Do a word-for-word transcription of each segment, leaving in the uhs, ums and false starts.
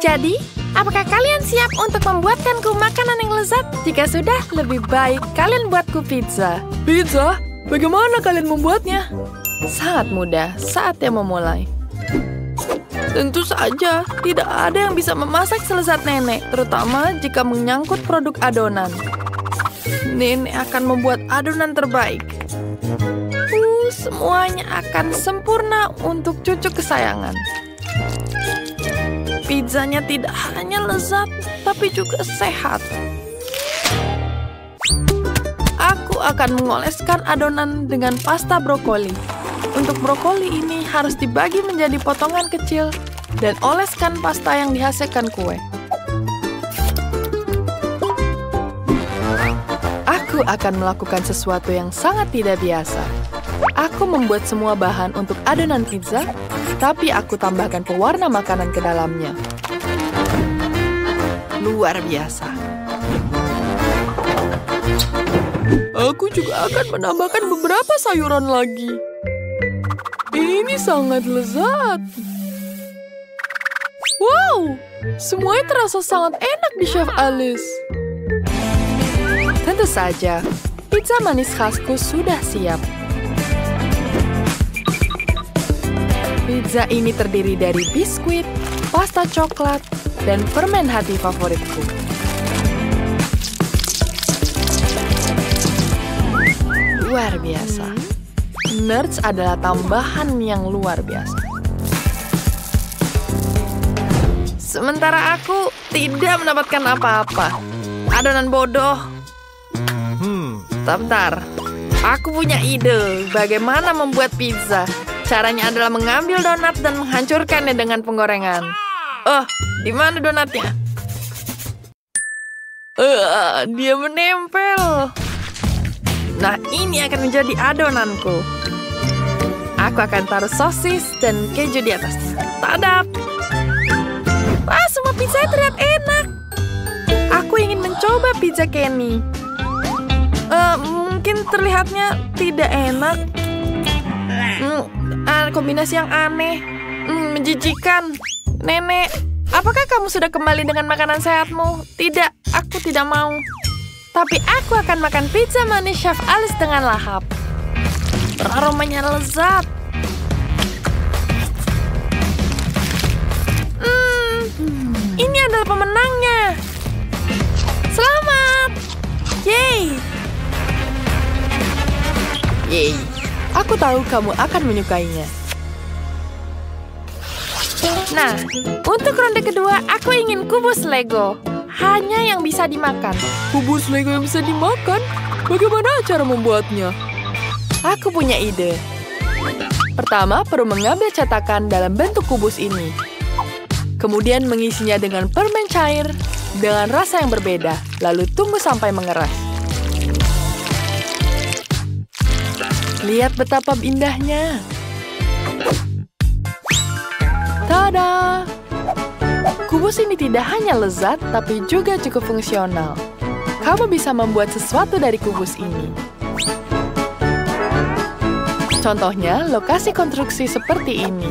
Jadi, apakah kalian siap untuk membuatkanku makanan yang lezat? Jika sudah, lebih baik kalian buatku pizza. Pizza? Bagaimana kalian membuatnya? Sangat mudah, saatnya memulai. Tentu saja, tidak ada yang bisa memasak selezat nenek, terutama jika menyangkut produk adonan. Nenek akan membuat adonan terbaik. Uh, semuanya akan sempurna untuk cucu kesayangan. Pizzanya tidak hanya lezat, tapi juga sehat. Aku akan mengoleskan adonan dengan pasta brokoli. Untuk brokoli ini harus dibagi menjadi potongan kecil dan oleskan pasta yang dihasilkan kue. Aku akan melakukan sesuatu yang sangat tidak biasa. Aku membuat semua bahan untuk adonan pizza, tapi aku tambahkan pewarna makanan ke dalamnya. Luar biasa. Aku juga akan menambahkan beberapa sayuran lagi. Ini sangat lezat. Wow, semuanya terasa sangat enak di Chef Alice. Tentu saja, pizza manis khasku sudah siap. Pizza ini terdiri dari biskuit, pasta coklat, dan permen hati favoritku. Luar biasa. Nerds adalah tambahan yang luar biasa. Sementara aku tidak mendapatkan apa-apa. Adonan bodoh. Bentar, aku punya ide bagaimana membuat pizza. Caranya adalah mengambil donat dan menghancurkannya dengan penggorengan. Oh, di mana donatnya? Uh, dia menempel. Nah, ini akan menjadi adonanku. Aku akan taruh sosis dan keju di atasnya. Tadap! Wah, semua pizza terlihat enak. Aku ingin mencoba pizza Kenny. Uh, mungkin terlihatnya tidak enak. Hmm, kombinasi yang aneh, hmm, menjijikan. Nenek, apakah kamu sudah kembali dengan makanan sehatmu? Tidak, aku tidak mau. Tapi aku akan makan pizza manis Chef Alice dengan lahap. Aromanya lezat. Hmm, ini adalah pemenangnya. Selamat, yay, yay. Aku tahu kamu akan menyukainya. Nah, untuk ronde kedua, aku ingin kubus Lego. Hanya yang bisa dimakan. Kubus Lego yang bisa dimakan? Bagaimana cara membuatnya? Aku punya ide. Pertama, perlu mengambil cetakan dalam bentuk kubus ini. Kemudian mengisinya dengan permen cair dengan rasa yang berbeda. Lalu tunggu sampai mengeras. Lihat betapa indahnya. Tada! Kubus ini tidak hanya lezat, tapi juga cukup fungsional. Kamu bisa membuat sesuatu dari kubus ini. Contohnya, lokasi konstruksi seperti ini.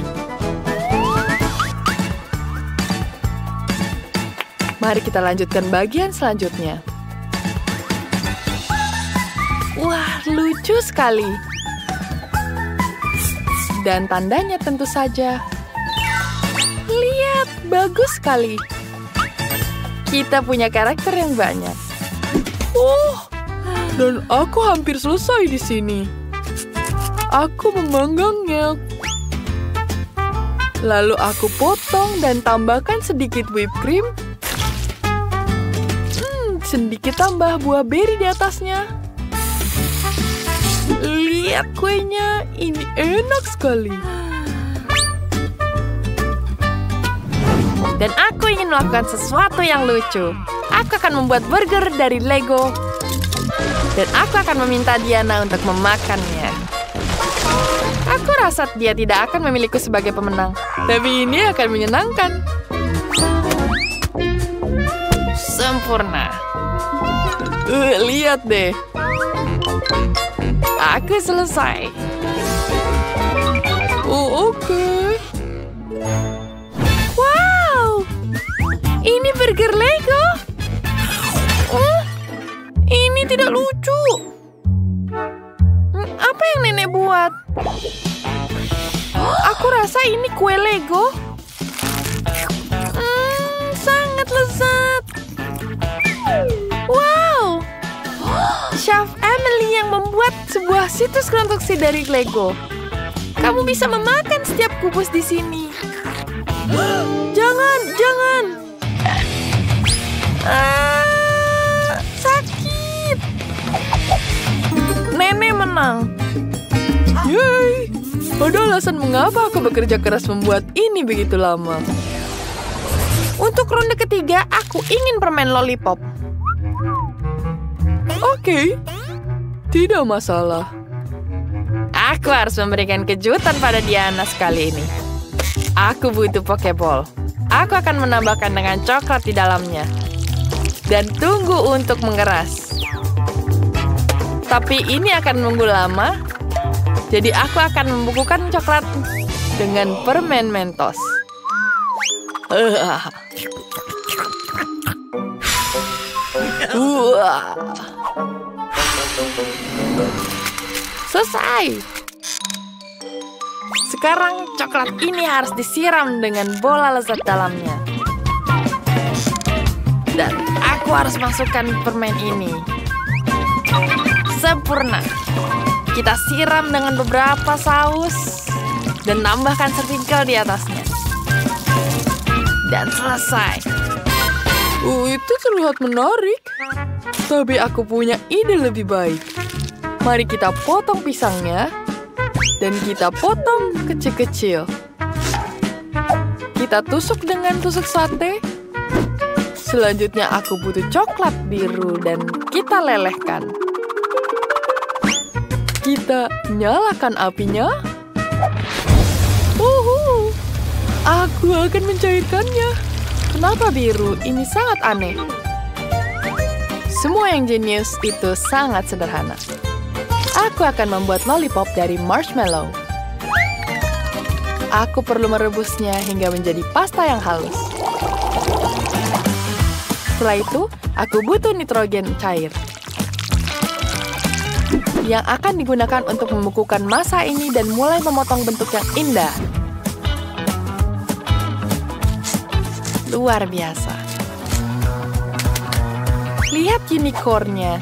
Mari kita lanjutkan bagian selanjutnya. Wah, lucu sekali. Dan tandanya tentu saja. Lihat, bagus sekali. Kita punya karakter yang banyak. Oh, dan aku hampir selesai di sini. Aku memanggangnya. Lalu aku potong dan tambahkan sedikit whipped cream. Hmm, sedikit tambah buah beri di atasnya. Lihat kuenya, ini enak sekali. Dan aku ingin melakukan sesuatu yang lucu. Aku akan membuat burger dari Lego. Dan aku akan meminta Diana untuk memakannya. Aku rasa dia tidak akan memilihku sebagai pemenang. Tapi ini akan menyenangkan. Sempurna. Uh, lihat deh. Aku selesai. Oh, oke. Okay. Wow, Lego? Hmm, sangat lezat. Wow, Chef Emily yang membuat sebuah situs konstruksi dari Lego. Kamu bisa memakan setiap kubus di sini. Jangan, jangan. Ah, sakit. Nenek menang. Yeay. Ada alasan mengapa aku bekerja keras membuat ini begitu lama. Untuk ronde ketiga, aku ingin permen lollipop. Oke, tidak masalah. Aku harus memberikan kejutan pada Diana sekali ini. Aku butuh Pokeball. Aku akan menambahkan dengan coklat di dalamnya. Dan tunggu untuk mengeras. Tapi ini akan menunggu lama. Jadi aku akan membukukan coklat dengan permen Mentos. Uh. Uh. Selesai. Sekarang coklat ini harus disiram dengan bola lezat dalamnya. Dan aku harus masukkan permen ini. Sempurna. Kita siram dengan beberapa saus dan tambahkan sprinkle di atasnya. Dan selesai. Oh, itu terlihat menarik. Tapi aku punya ide lebih baik. Mari kita potong pisangnya dan kita potong kecil-kecil. Kita tusuk dengan tusuk sate. Selanjutnya aku butuh coklat biru dan kita lelehkan. Kita nyalakan apinya. Uhu, aku akan mencairkannya. Kenapa biru? Ini sangat aneh. Semua yang jenius itu sangat sederhana. Aku akan membuat lollipop dari marshmallow. Aku perlu merebusnya hingga menjadi pasta yang halus. Setelah itu, aku butuh nitrogen cair yang akan digunakan untuk membukukan masa ini dan mulai memotong bentuk yang indah. Luar biasa. Lihat unicornnya.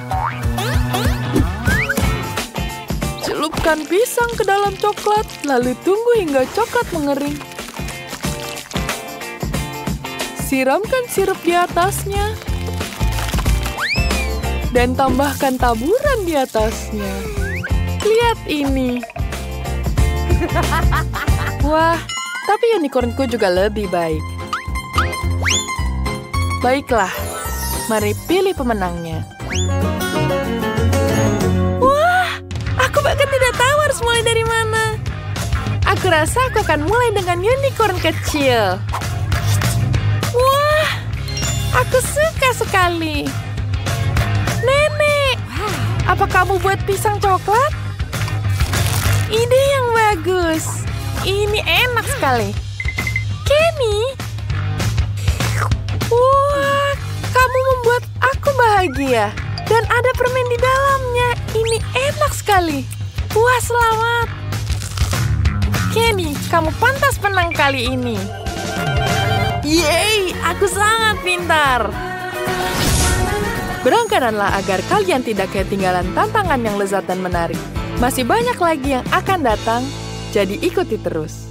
Celupkan pisang ke dalam coklat, lalu tunggu hingga coklat mengering. Siramkan sirup di atasnya. Dan tambahkan taburan di atasnya. Lihat ini. Wah, tapi unicornku juga lebih baik. Baiklah, mari pilih pemenangnya. Wah, aku bahkan tidak tahu harus mulai dari mana. Aku rasa aku akan mulai dengan unicorn kecil. Wah, aku suka sekali. Nenek, apa kamu buat pisang coklat? Ide yang bagus. Ini enak sekali. Kenny, wah, kamu membuat aku bahagia. Dan ada permen di dalamnya. Ini enak sekali. Wah, selamat. Kenny, kamu pantas menang kali ini. Yeay, aku sangat pintar. Berangkatlah agar kalian tidak ketinggalan tantangan yang lezat dan menarik. Masih banyak lagi yang akan datang, jadi ikuti terus.